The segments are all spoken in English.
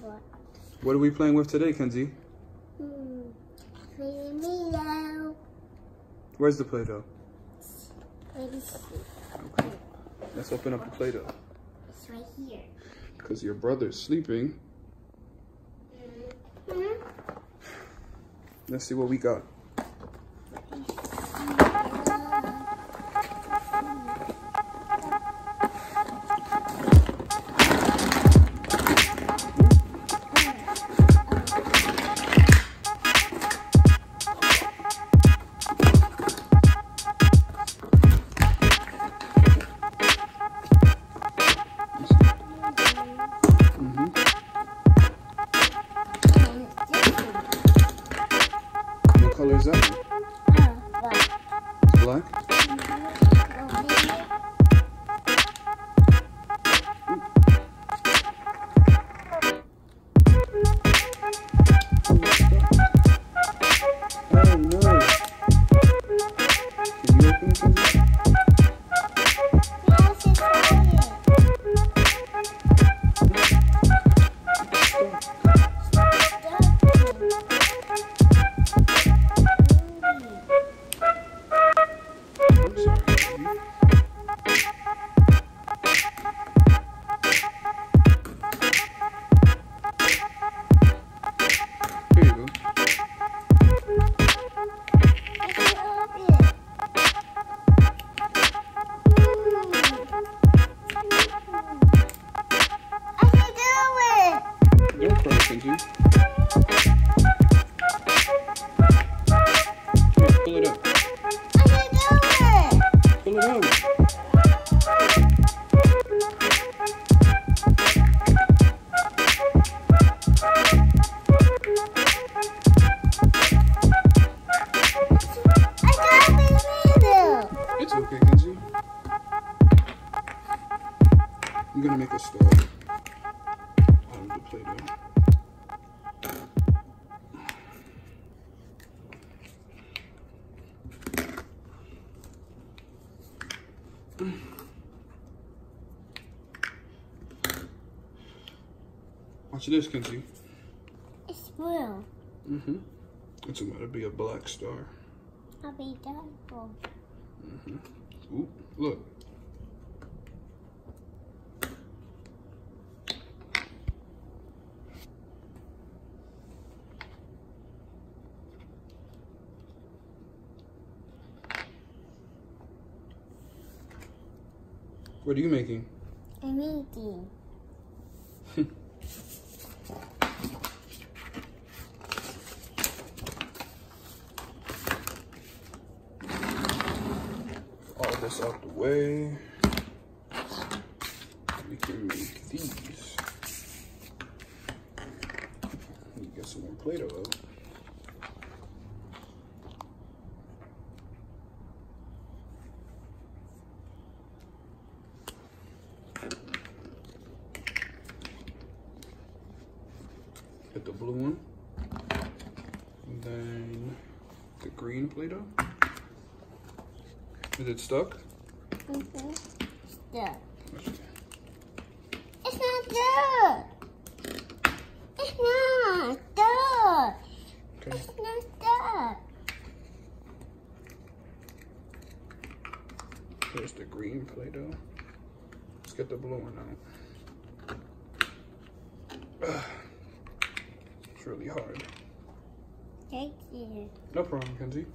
what? What are we playing with today, Kenzie? Play-Doh. Where's the Play-Doh? Let me see. Okay. Let's open up the Play-Doh. It's right here. Because your brother's sleeping. Let's see what we got. What color is that? Black. Black? Oh no. Can you open something? I'm gonna make a star out of the Play-Doh. Watch this, Kenzie. It's blue. It's about to be a black star. I'll be done for. Ooh, look. What are you making? I'm making. All this out the way. We can make these. Let me get some more Play-Doh out. Get the blue one, and then the green Play-Doh. Is it stuck? Stuck. Okay. It's not stuck. It's not stuck. Okay. It's not stuck. There's the green Play-Doh. Let's get the blue one out. It's really hard. Thank you. No problem, Kenzie.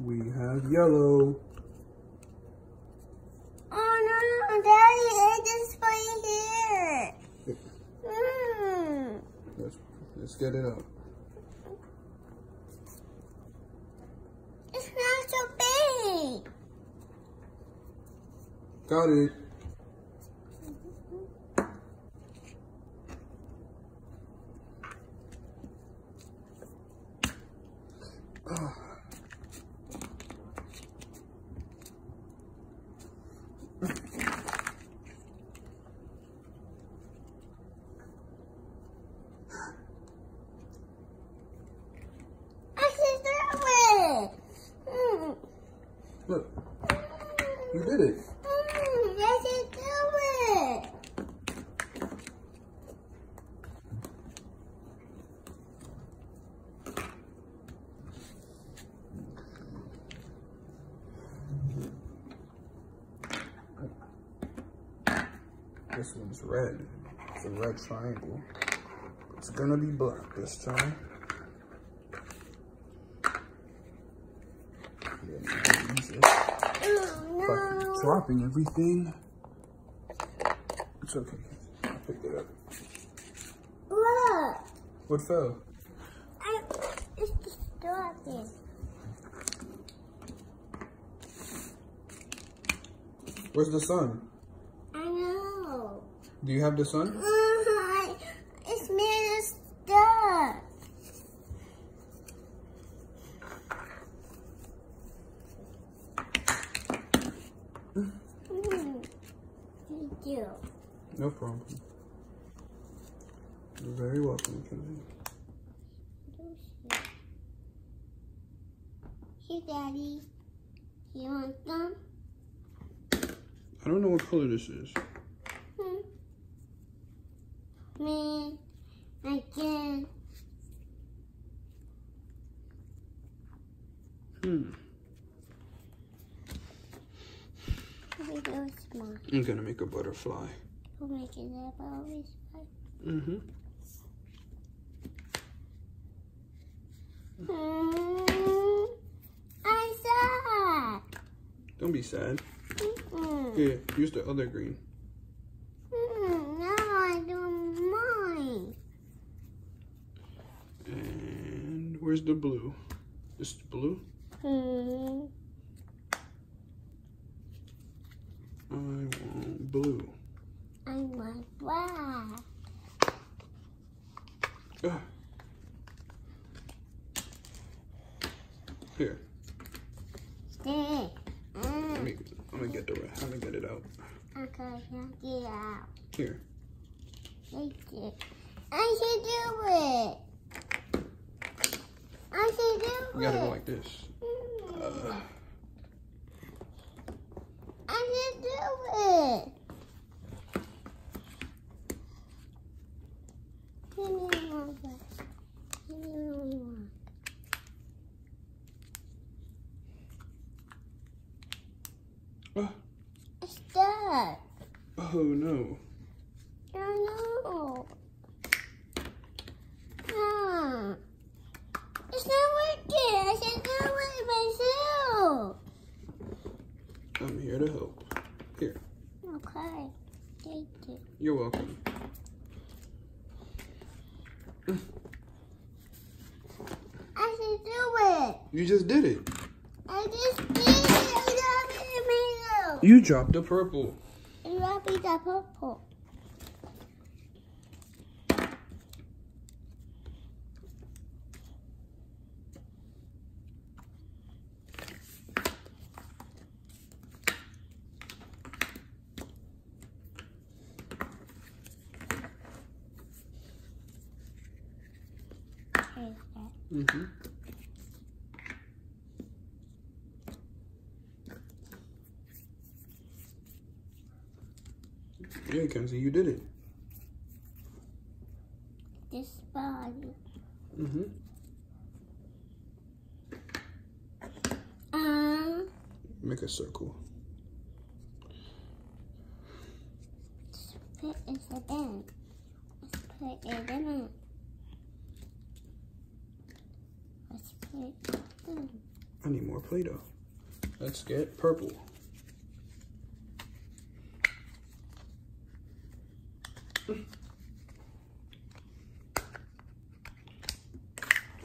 We have yellow. Oh no, Daddy, it is right here. Let's get it out. It's not so big. Got it. Look, you did it. Yes, you do it. This one's red. It's a red triangle. It's gonna be black this time. Fucking dropping everything. It's okay. I picked it up. Look. What fell? It's distorted. Where's the sun? I know. Do you have the sun? It's made of stuff. Thank you. No problem. You're very welcome, Kenzie. Hey, Daddy. You want some? I don't know what color this is. Me, again. I'm gonna make a butterfly. We'll make it a butterfly. Mm-hmm. I'm sad. Don't be sad. Here, use the other green. Now I don't mind. And where's the blue? This is blue? I want blue. I want black. Here. Stay. I'm gonna get the rest. I'm gonna get it out. Okay, get it out. Here. Thank you. I should do it. You gotta go like this. I should do it. Give me one. Give me one. It's stuck. Oh no. Oh no. It's not working. I should do it with myself. I'm here to help. Here. Okay. Thank you. You're welcome. I should do it. You just did it. I just did it. You dropped the purple. You dropped the purple. Mm-hmm. Yeah, Kenzie, you did it. This body. Mm-hmm. Make a circle. Let's put it in. Let's put it in. I need more Play-Doh. Let's get purple.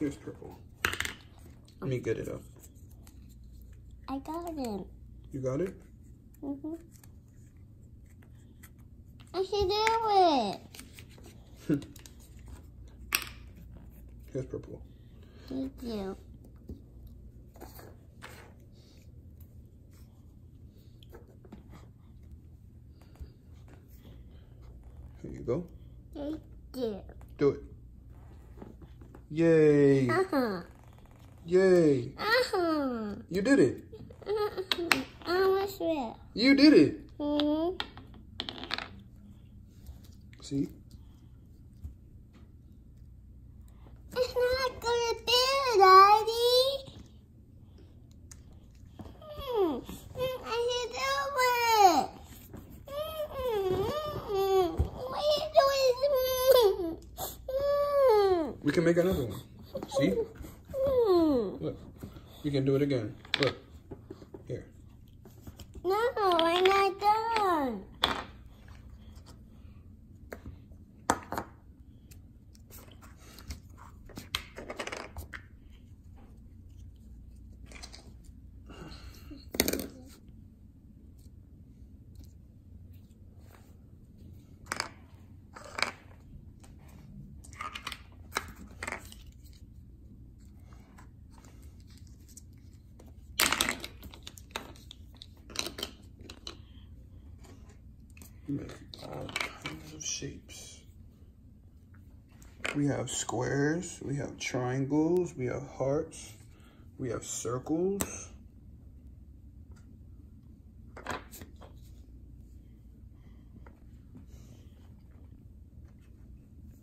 Here's purple. Let me get it up. I got it. You got it? Mm-hmm. I should do it. Here's purple. Thank you. Here you go. Thank you. Do it. Yay. Yay. You did it. I was real. You did it. See? It's not gonna be, Daddy. I should do it. can make another one. See? Look. You can do it again. Look. Here. No, I'm not done. You make all kinds of shapes. We have squares, we have triangles, we have hearts, we have circles.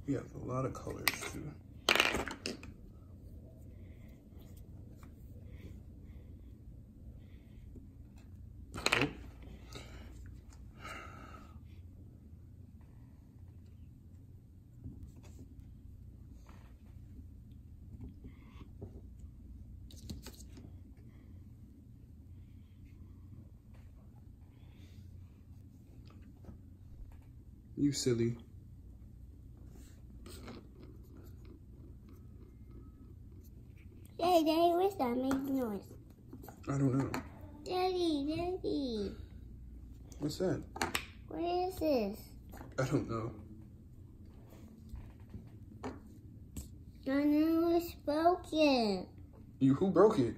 We have a lot of colors too. You silly. Daddy, Daddy, what's that making noise? I don't know. Daddy, Daddy. What's that? What is this? I don't know. I know it's broken. You who broke it?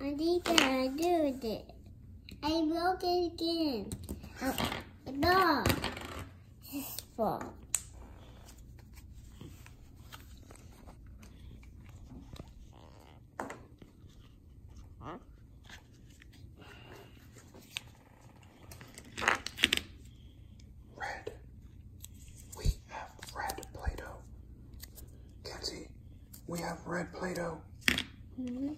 I think that I did it. I broke it again. No, this is full. Red. We have red Play-Doh. Kenzie, we have red Play-Doh. Mm-hmm.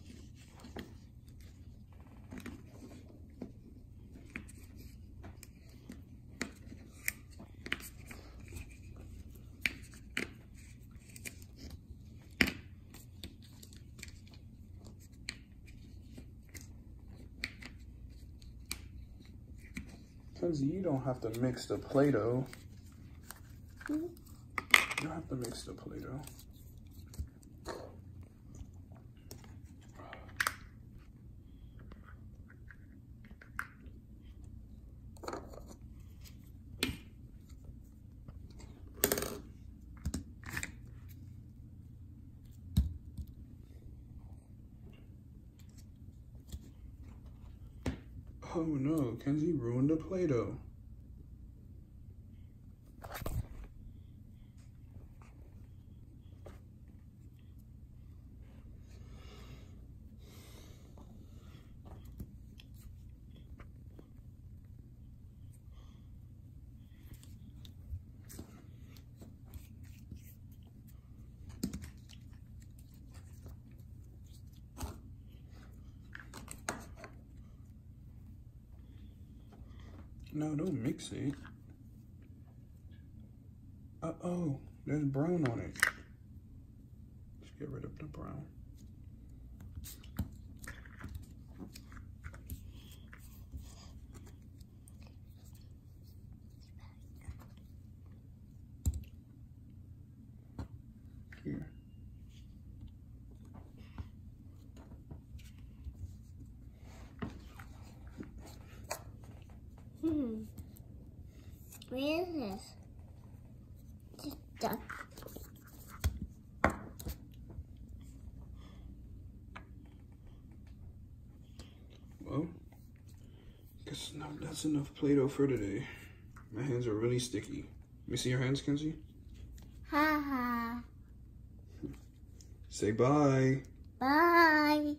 Kenzie, you don't have to mix the Play-Doh. You don't have to mix the Play-Doh. Oh no, Kenzie ruined the Play-Doh. No, don't mix it. Uh-oh, there's brown on it. Let's get rid of the brown. Here. Where is this? Just duck. Well, guess not, that's enough Play-Doh for today. My hands are really sticky. Let me see your hands, Kenzie. Ha ha. Say bye. Bye.